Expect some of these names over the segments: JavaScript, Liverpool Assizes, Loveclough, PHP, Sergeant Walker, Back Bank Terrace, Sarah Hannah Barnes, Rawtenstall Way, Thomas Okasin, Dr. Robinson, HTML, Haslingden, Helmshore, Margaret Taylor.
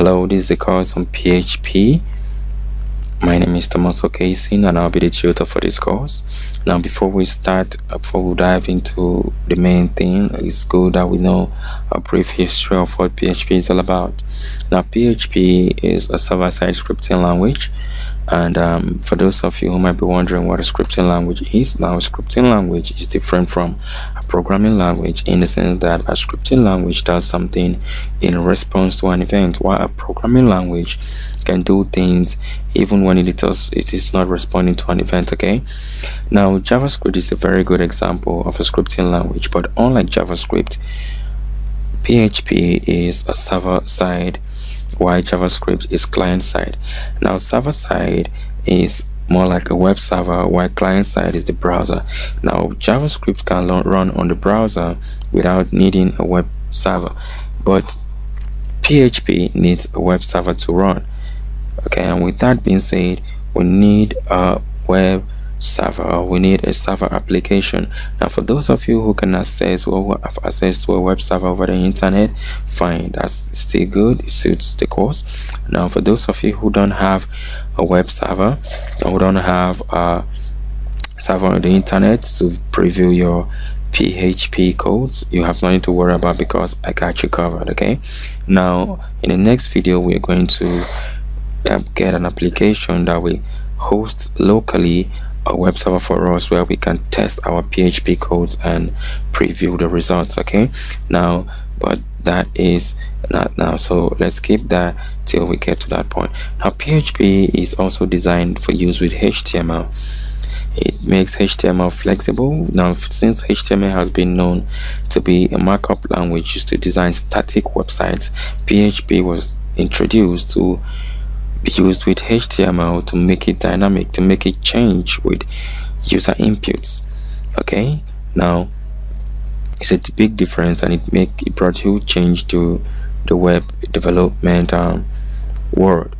Hello, this is a course on PHP. My name is Thomas Okasin and I'll be the tutor for this course. Now before we dive into the main thing, it's good that we know a brief history of what PHP is all about. Now PHP is a server-side scripting language, and for those of you who might be wondering what a scripting language is, now a scripting language is different from a programming language in the sense that a scripting language does something in response to an event, while a programming language can do things even when it is not responding to an event. Okay, now JavaScript is a very good example of a scripting language, but unlike JavaScript, PHP is a server-side, while JavaScript is client-side. Now server-side is more like a web server, while client-side is the browser. Now JavaScript can run on the browser without needing a web server, but PHP needs a web server to run. Okay, and with that being said, we need a web server, or we need a server application. Now for those of you who can access or who have access to a web server over the internet, fine, that's still good, it suits the course. Now for those of you who don't have a web server or who don't have a server on the internet to preview your PHP codes, you have nothing to worry about because I got you covered. Okay, now in the next video we're going to get an application that we host locally, a web server for us, where we can test our PHP codes and preview the results. Okay, now but that is not now, so let's keep that till we get to that point. Now PHP is also designed for use with HTML. It makes HTML flexible. Now since HTML has been known to be a markup language used to design static websites, PHP was introduced to be used with HTML to make it dynamic, to make it change with user inputs. Okay, now it's a big difference, and it brought huge change to the web development world.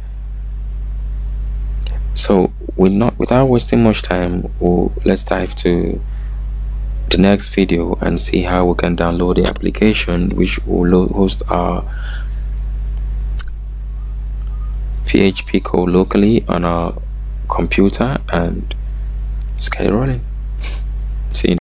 So without wasting much time, let's dive to the next video and see how we can download the application which will host our PHP code locally on our computer, and let's get it rolling. See you.